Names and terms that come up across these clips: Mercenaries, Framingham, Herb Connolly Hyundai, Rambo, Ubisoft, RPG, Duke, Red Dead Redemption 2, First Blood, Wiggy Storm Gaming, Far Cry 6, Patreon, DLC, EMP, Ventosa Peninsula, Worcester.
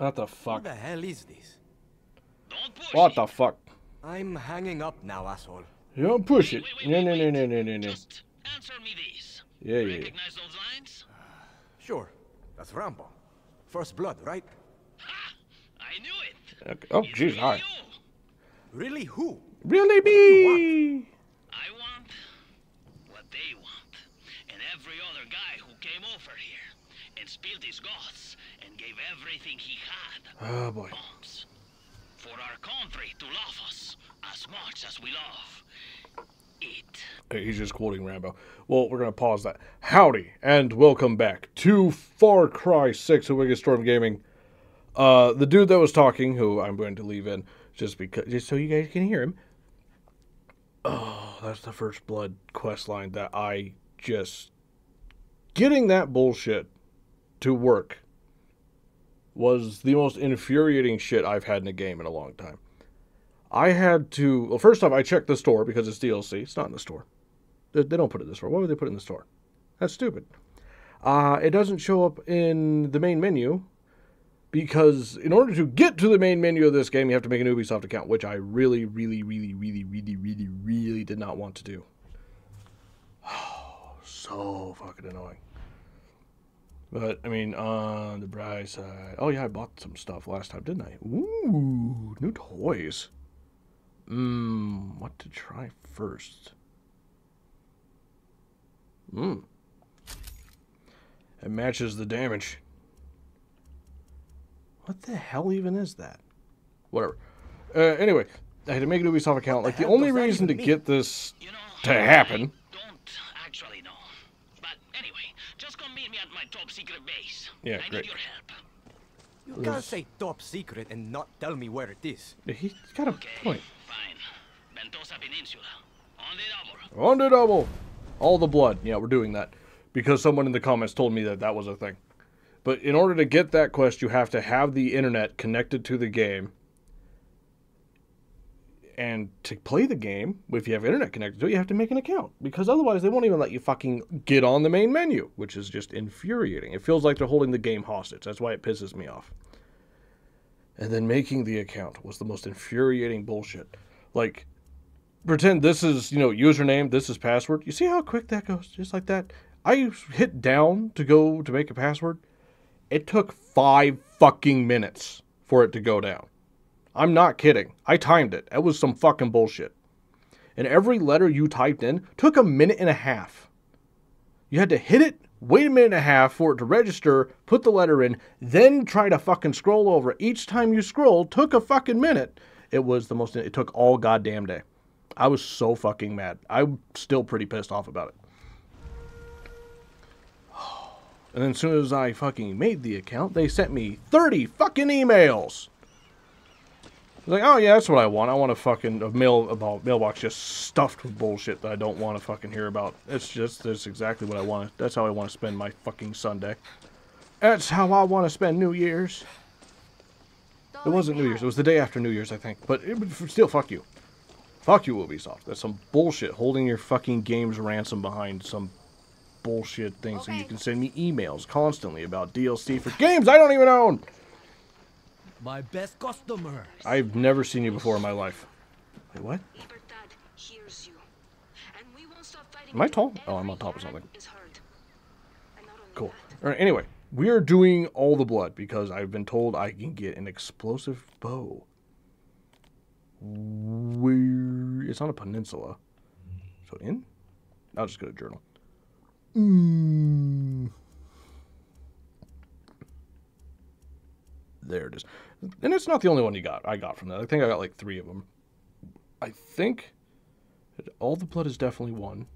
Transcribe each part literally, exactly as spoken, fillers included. What the fuck? What the hell is this? Don't push what the fuck? I'm hanging up now, asshole. You don't push wait, wait, it. No, no, no, no, no, no. Just answer me this. Yeah, yeah. Recognize those lines? Sure. That's Rambo. First Blood, right? Ha! I knew it. Okay. Oh, jeez, really hi. Really who? Really me. I want what they want, and every other guy who came over here and spilled his guts and gave everything he had. Oh boy. Bombs. For our country to love us as much as we love it. Okay, he's just quoting Rambo. Well, we're gonna pause that. Howdy, and welcome back to Far Cry six of Wiggy Storm Gaming. Uh, the dude that was talking, who I'm going to leave in just because, just so you guys can hear him. Oh, that's the First Blood quest line that I just getting that bullshit to work was the most infuriating shit I've had in a game in a long time. I had to, well, first off, I checked the store because it's D L C. It's not in the store. They, they don't put it in the store. Why would they put it in the store? That's stupid. Uh, it doesn't show up in the main menu because in order to get to the main menu of this game, you have to make an Ubisoft account, which I really, really, really, really, really, really, really did not want to do. Oh, so fucking annoying. But, I mean, on the bright side... Oh, yeah, I bought some stuff last time, didn't I? Ooh, new toys. Mmm, what to try first? Mmm. It matches the damage. What the hell even is that? Whatever. Uh, anyway, I had to make an Ubisoft account. Like, the only reason to get this to happen... Top secret base. Yeah, I great. Need your help. You can't Oof. say top secret and not tell me where it is. He's got a okay, point. Fine. Ventosa Peninsula. On the double. On the double. All the blood. Yeah, we're doing that because someone in the comments told me that that was a thing. But in order to get that quest, you have to have the internet connected to the game. And to play the game, if you have internet connected to it, you have to make an account. Because otherwise, they won't even let you fucking get on the main menu, which is just infuriating. It feels like they're holding the game hostage. That's why it pisses me off. And then making the account was the most infuriating bullshit. Like, pretend this is, you know, username, this is password. You see how quick that goes? Just like that. I hit down to go to make a password. It took five fucking minutes for it to go down. I'm not kidding. I timed it. That was some fucking bullshit. And every letter you typed in took a minute and a half. You had to hit it, wait a minute and a half for it to register, put the letter in, then try to fucking scroll over. Each time you scrolled took a fucking minute. It was the most, it took all goddamn day. I was so fucking mad. I'm still pretty pissed off about it. And then as soon as I fucking made the account, they sent me thirty fucking emails. Like, oh yeah, that's what I want. I want a fucking a mail about mailbox just stuffed with bullshit that I don't want to fucking hear about. It's just that's exactly what I want. That's how I want to spend my fucking Sunday. That's how I want to spend New Year's. It wasn't New Year's. It was the day after New Year's, I think. But it would still fuck you. Fuck you, Ubisoft. That's some bullshit. Holding your fucking games ransom behind some bullshit thing, okay. So you can send me emails constantly about D L C for games I don't even own. My best customer. I've never seen you before in my life. Wait, what? Hears you. And we won't stop. Am I tall? Oh, I'm on top of something. Cool. All right, anyway, we are doing all the blood because I've been told I can get an explosive bow. We're... It's on a peninsula. So in? I'll just go to journal. Mm. There it is. And it's not the only one you got. I got from that. I think I got like three of them. I think all the blood is definitely one.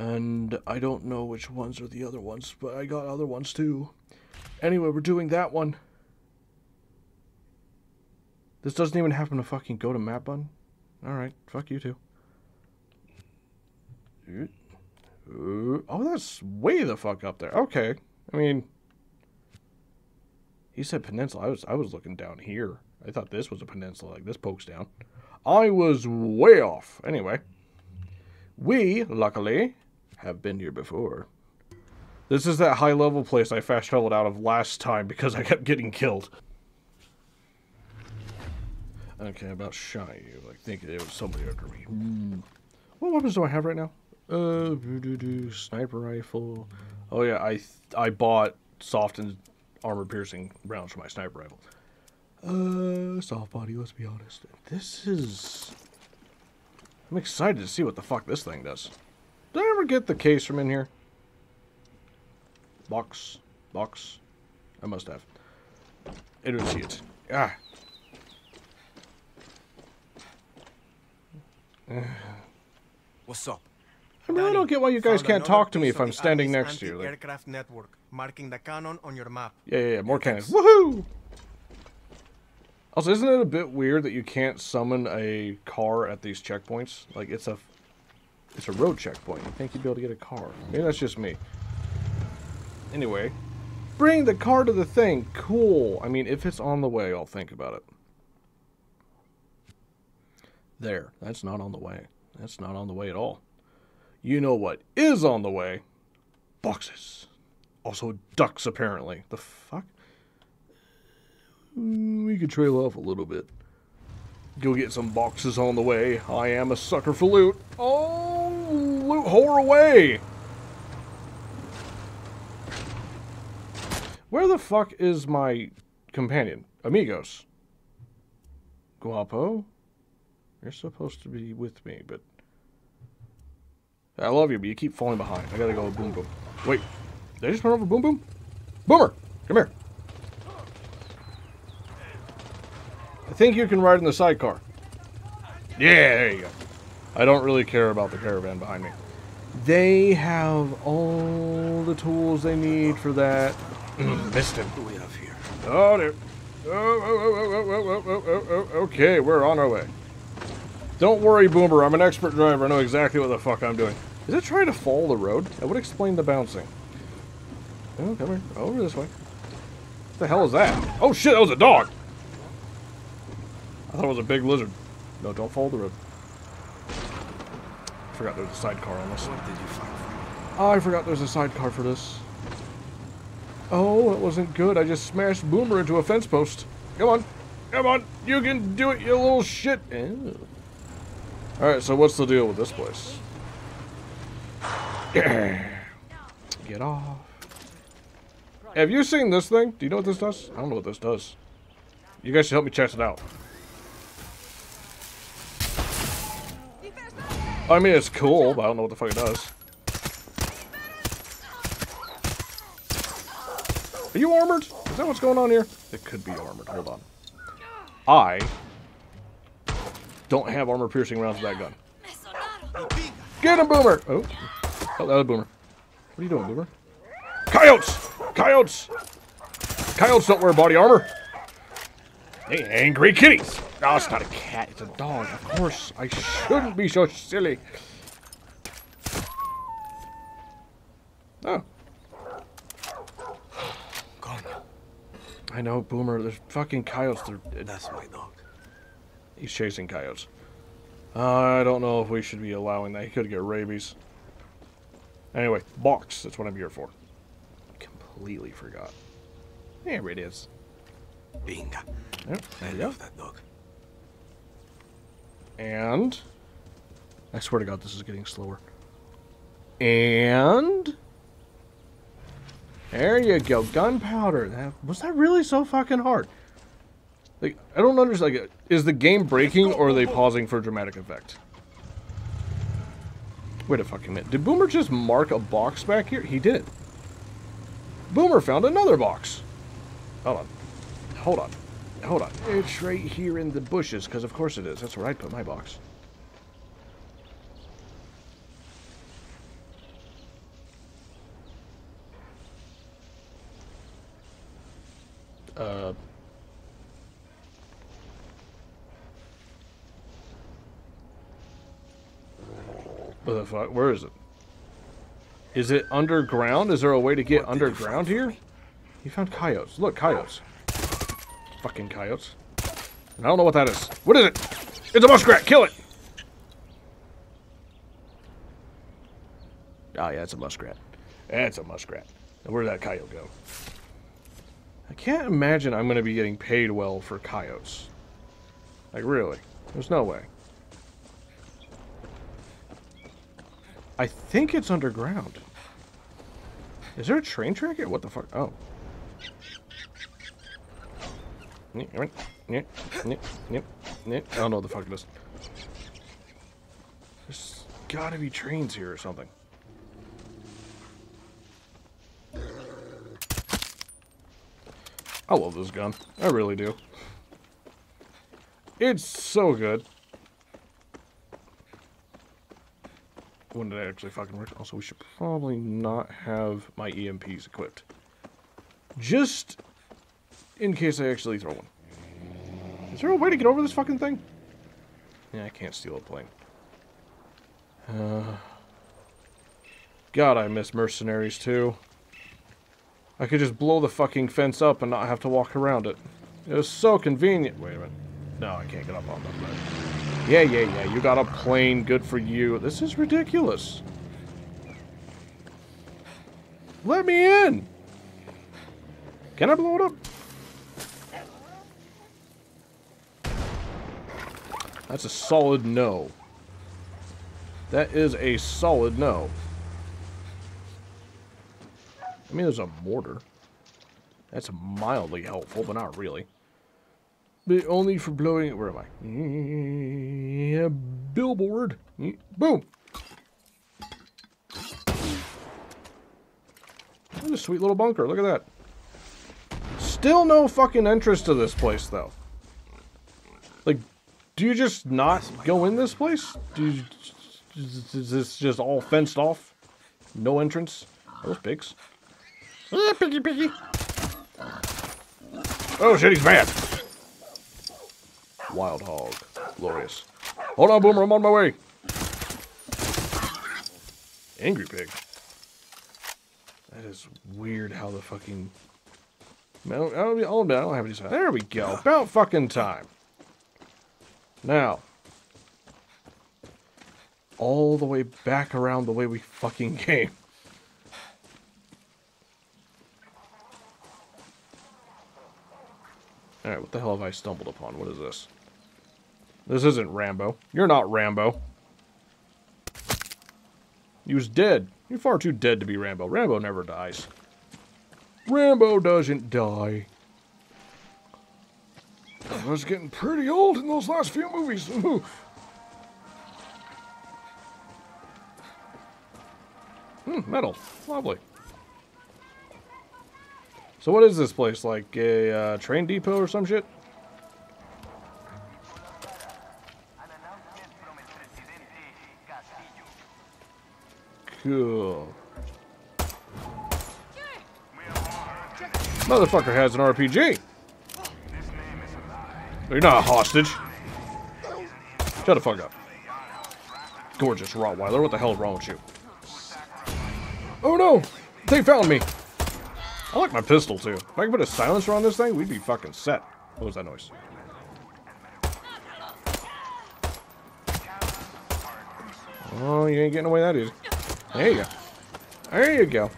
And I don't know which ones are the other ones, but I got other ones too. Anyway, we're doing that one. This doesn't even happen to fucking go to map button. Alright, fuck you too. Oh, that's way the fuck up there. Okay. I mean... He said peninsula. I was I was looking down here. I thought this was a peninsula. Like, this pokes down. I was way off. Anyway. We, luckily, have been here before. This is that high-level place I fast-traveled out of last time because I kept getting killed. Okay, I about shot you. Like, thinking it was somebody under me. Mm. What weapons do I have right now? Uh, doo-doo-doo, sniper rifle. Oh yeah, I I bought soft and armor-piercing rounds for my sniper rifle. Uh, soft body, let's be honest. This is... I'm excited to see what the fuck this thing does. Did I ever get the case from in here? Box. Box. I must have. I don't see it. Ah! What's up? I really don't get why you guys can't talk to me if I'm standing next to you. Like... aircraft network, marking the cannon on your map. Yeah, yeah, yeah, more cannons. Woohoo! Also, isn't it a bit weird that you can't summon a car at these checkpoints? Like, it's a, it's a road checkpoint. You think you'd be able to get a car? Maybe that's just me. Anyway, bring the car to the thing. Cool. I mean, if it's on the way, I'll think about it. There. That's not on the way. That's not on the way at all. You know what is on the way? Boxes. Also ducks, apparently. The fuck? We could trail off a little bit. Go get some boxes on the way. I am a sucker for loot. Oh, loot whore away! Where the fuck is my companion? Amigos. Guapo? You're supposed to be with me, but... I love you, but you keep falling behind. I gotta go boom boom. Wait, did I just run over boom boom? Boomer! Come here. I think you can ride in the sidecar. Yeah, there you go. I don't really care about the caravan behind me. They have all the tools they need for that. Missed him. What do we have here? Oh, dear. Oh, oh, oh, oh, oh, oh, oh, oh. Okay, we're on our way. Don't worry, Boomer. I'm an expert driver. I know exactly what the fuck I'm doing. Is it trying to follow the road? That would explain the bouncing. Oh, come here. Over this way. What the hell is that? Oh, shit, that was a dog. I thought it was a big lizard. No, don't follow the road. I forgot there was a sidecar on this. What did you find for me? I forgot there was a sidecar for this. Oh, it wasn't good. I just smashed Boomer into a fence post. Come on. Come on. You can do it, you little shit. Ew. Alright, so what's the deal with this place? Get off. Have you seen this thing? Do you know what this does? I don't know what this does. You guys should help me check it out. I mean, it's cool, but I don't know what the fuck it does. Are you armored? Is that what's going on here? It could be armored. Hold on. I don't have armor-piercing rounds with that gun. Get him, Boomer! Oh, oh, that was Boomer. What are you doing, Boomer? Coyotes! Coyotes! Coyotes don't wear body armor. Hey, angry kitties! No, it's not a cat. It's a dog. Of course. I shouldn't be so silly. Oh. God. I know, Boomer. There's fucking coyotes. They're... That's my dog. He's chasing coyotes. I don't know if we should be allowing that. He could get rabies. Anyway, box. That's what I'm here for. Completely forgot. There it is. Bingo. Yep, there I you love go. That dog. And I swear to God, this is getting slower. And there you go, gunpowder. That was that really so fucking hard? Like, I don't understand. Like, is the game breaking or are they pausing for dramatic effect? Wait a fucking minute. Did Boomer just mark a box back here? He did. Boomer found another box. Hold on. Hold on. Hold on. It's right here in the bushes, because of course it is. That's where I'd put my box. Uh. What the fuck? Where is it? Is it underground? Is there a way to get underground here? You found coyotes. Look, coyotes. Fucking coyotes. And I don't know what that is. What is it? It's a muskrat! Kill it! Oh yeah, it's a muskrat. That's a muskrat. Now where'd that coyote go? I can't imagine I'm going to be getting paid well for coyotes. Like, really? There's no way. I think it's underground. Is there a train track here? What the fuck? Oh. Oh no, the fuck it is. There's gotta be trains here or something. I love this gun. I really do. It's so good. When did it actually fucking work? Also, we should probably not have my E M Ps equipped. Just in case I actually throw one. Is there a way to get over this fucking thing? Yeah, I can't steal a plane. Uh, God, I miss Mercenaries too. I could just blow the fucking fence up and not have to walk around it. It was so convenient. Wait a minute. No, I can't get up on that bed. Yeah, yeah, yeah, you got a plane, good for you. This is ridiculous. Let me in! Can I blow it up? That's a solid no. That is a solid no. I mean, there's a mortar. That's mildly helpful, but not really. But only for blowing it. Where am I? Yeah, billboard. Boom. What a sweet little bunker. Look at that. Still no fucking entrance to this place, though. Like, do you just not go in this place? Do you, is this just all fenced off? No entrance? Are those pigs? Yeah, piggy, piggy. Oh, shit, he's mad. Wild hog. Glorious. Hold on, Boomer. I'm on my way. Angry pig. That is weird how the fucking... I don't, I don't, I don't have any... There we go. About fucking time. Now. All the way back around the way we fucking came. Alright, what the hell have I stumbled upon? What is this? This isn't Rambo. You're not Rambo. He was dead. You're far too dead to be Rambo. Rambo never dies. Rambo doesn't die. I was getting pretty old in those last few movies. Hmm, metal. Lovely. So what is this place? Like a uh, train depot or some shit? Cool. Motherfucker has an R P G. You're not a hostage. Shut the fuck up. Gorgeous Rottweiler, what the hell is wrong with you? Oh no! They found me! I like my pistol, too. If I could put a silencer on this thing, we'd be fucking set. What was that noise? Oh, you ain't getting away that easy. There you go. There you go.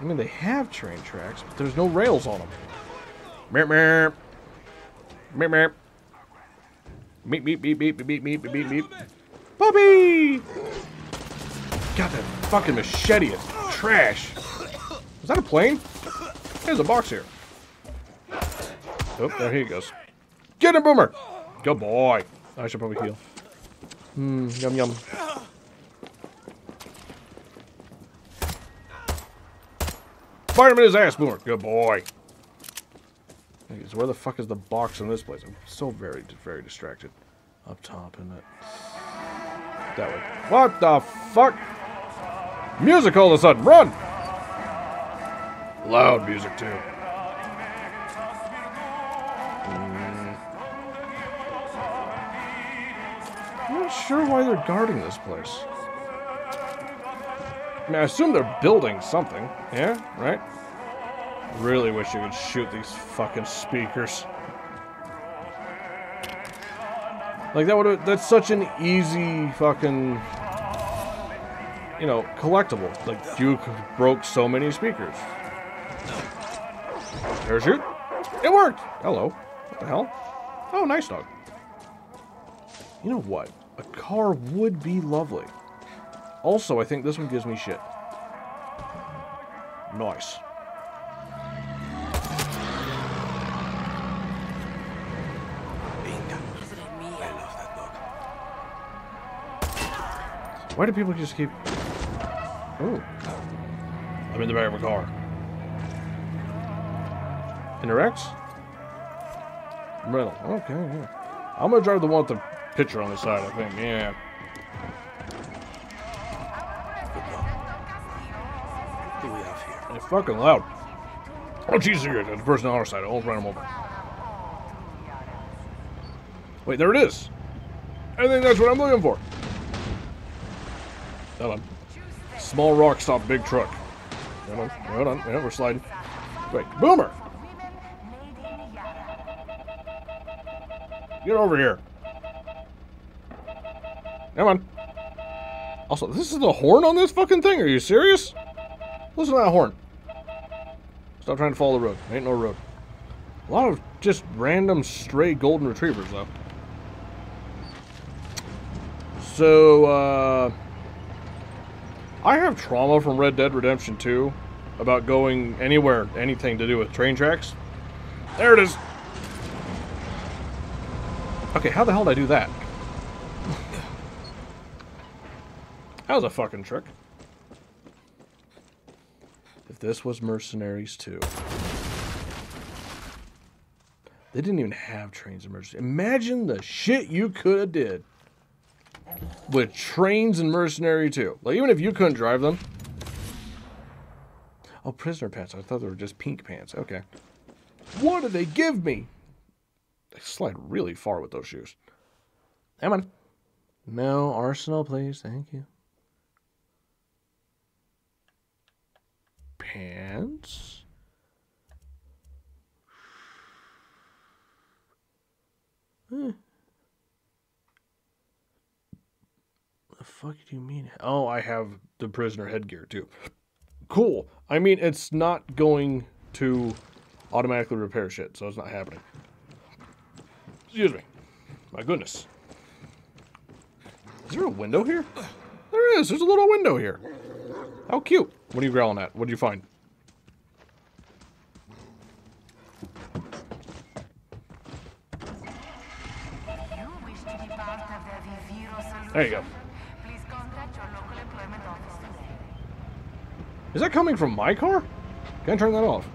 I mean, they have train tracks, but there's no rails on them. Meep, meep. Meep, meep. Meep, meep, meep, meep, meep, meep, meep, meep. Puppy! God, that fucking machete is trash. Is that a plane? There's a box here. Oh, there he goes. Get him, Boomer! Good boy. I should probably heal. Hmm, yum yum. Fire him in his ass, Boomer. Good boy. Okay, so where the fuck is the box in this place? I'm so very, very distracted. Up top, isn't it? That way. What the fuck? Music all of a sudden. Run! Loud music, too. Mm. I'm not sure why they're guarding this place. I mean, I assume they're building something. Yeah, right? Really wish you could shoot these fucking speakers. Like, that would that's such an easy fucking... You know, collectible. Like, Duke broke so many speakers. Parachute. It worked! Hello. What the hell? Oh, nice dog. You know what? A car would be lovely. Also, I think this one gives me shit. Nice. Why do people just keep... Oh. I'm in the back of a car. Interacts? Rental. Okay, yeah. I'm gonna drive the one with the picture on the side, I think. Yeah. What do we have here? They're fucking loud. Oh, Jesus, there's a person on our side. I'll run him over. Wait, there it is. I think that's what I'm looking for. Hold on. Small rock stop, big truck. Hold on, hold on, yeah, we're sliding. Wait, Boomer! Get over here. Come on. Also, this is the horn on this fucking thing? Are you serious? Listen to that horn. Stop trying to follow the road. Ain't no road. A lot of just random stray golden retrievers, though. So, uh... I have trauma from Red Dead Redemption two about going anywhere, anything to do with train tracks. There it is. Okay, how the hell did I do that? That was a fucking trick. If this was Mercenaries two. They didn't even have trains in Mercenaries. Imagine the shit you could have did with trains and Mercenary two. Like, even if you couldn't drive them. Oh, prisoner pants. I thought they were just pink pants. Okay. What did they give me? They slide really far with those shoes. Come on. No, arsenal, please. Thank you. Pants. Hmm. Fuck do you mean? Oh, I have the prisoner headgear too. Cool. I mean, it's not going to automatically repair shit, so it's not happening. Excuse me. My goodness. Is there a window here? There is. There's a little window here. How cute. What are you growling at? What did you find? There you go. Is that coming from my car? Can I turn that off?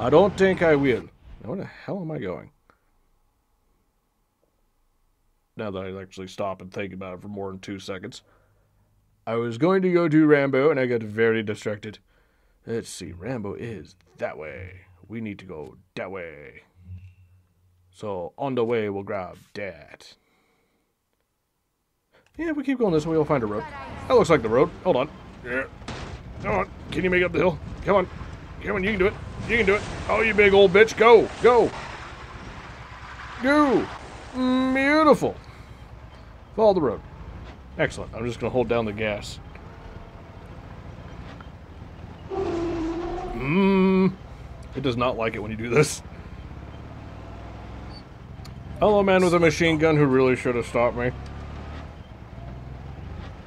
I don't think I will. Now, where the hell am I going? Now that I actually stop and think about it for more than two seconds. I was going to go to Rambo and I got very distracted. Let's see, Rambo is that way. We need to go that way. So, on the way, we'll grab that. Yeah, if we keep going this way, we'll find a road. That looks like the road. Hold on. Yeah. Come on. Can you make up the hill? Come on. Come on, you can do it. You can do it. Oh, you big old bitch. Go. Go. Go. Beautiful. Follow the road. Excellent. I'm just going to hold down the gas. Mmm. It does not like it when you do this. Hello, man with a machine gun who really should have stopped me.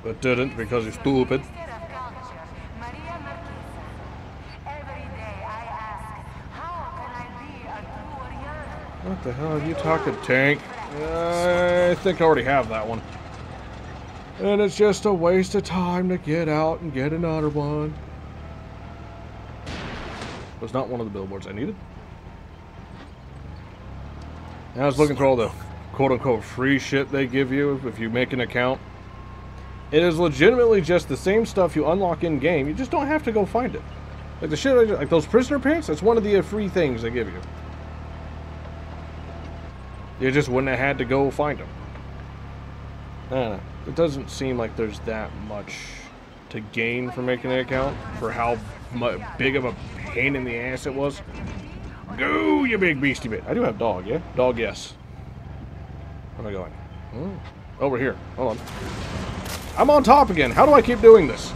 But didn't because he's stupid. What the hell are you talking, tank? I think I already have that one. And it's just a waste of time to get out and get another one. It was not one of the billboards I needed. And I was looking for all the quote-unquote free shit they give you if you make an account. It is legitimately just the same stuff you unlock in-game. You just don't have to go find it. Like the shit I just, like those prisoner pants, that's one of the free things they give you. You just wouldn't have had to go find them. I don't know. It doesn't seem like there's that much to gain from making an account for how much, big of a pain in the ass it was. Go, you big beastie bit. I do have dog, yeah? Dog, yes. Where am I going? Oh, over here. Hold on. I'm on top again. How do I keep doing this?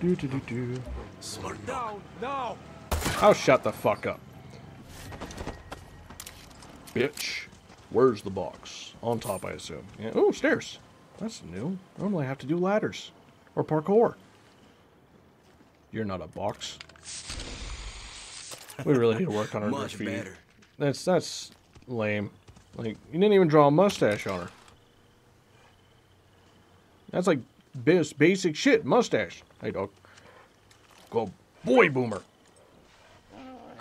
Do do do do. Smart dog. No, no. Oh, shut the fuck up. Bitch. Where's the box? On top, I assume. Yeah. Oh, stairs. That's new. Normally I have to do ladders. Or parkour. You're not a box. We really need to work on her Much graffiti. Better. That's, that's lame. Like, you didn't even draw a mustache on her. That's like basic shit. Mustache. Hey, dog. Go boy, Boomer.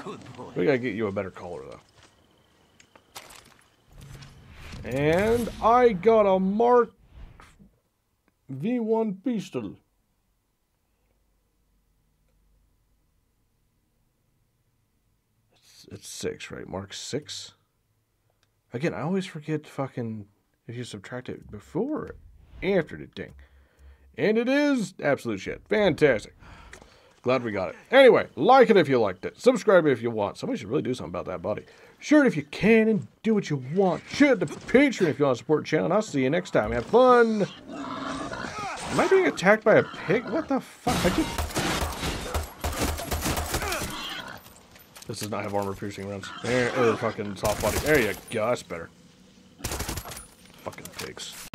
Good boy. We gotta get you a better collar, though. And I got a Mark V one pistol. It's, it's six, right? Mark six? Again, I always forget fucking if you subtract it before or after the thing. And it is absolute shit. Fantastic. Glad we got it. Anyway, like it if you liked it. Subscribe if you want. Somebody should really do something about that body. Share it if you can and do what you want. Share it to Patreon if you want to support the channel. And I'll see you next time. Have fun. Am I being attacked by a pig? What the fuck? I just... This does not have armor piercing rounds. There, er, fucking soft body. There you go. That's better. Fucking pigs.